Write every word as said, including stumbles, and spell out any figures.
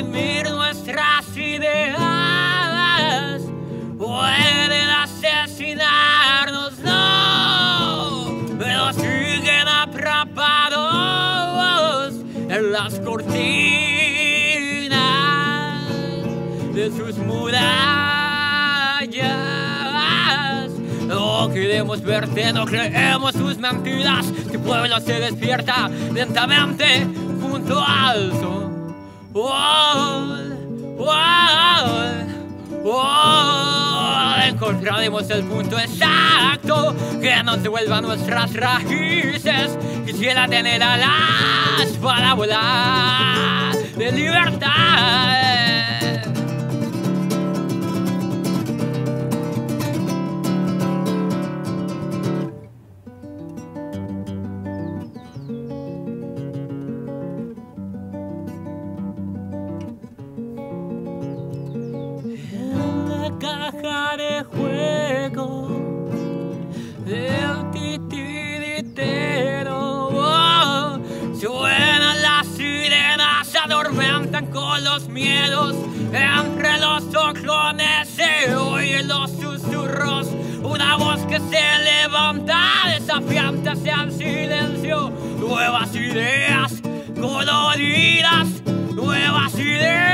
exprimir nuestras ideas, pueden asesinarnos, no, pero siguen atrapados en las cortinas de sus murallas. No queremos verte, no creemos sus mentiras. Tu pueblo se despierta lentamente junto al sol. Wall, wall, wall. Encontraremos el punto exacto que nos devuelva nuestras raíces. Quisiera tener alas para volar de libertad. Caja de juego del titiritero, oh, suenan las sirenas, se adormentan con los miedos. Entre los ojones se oyen los susurros, una voz que se levanta, desafiante hacia el silencio. Nuevas ideas coloridas, nuevas ideas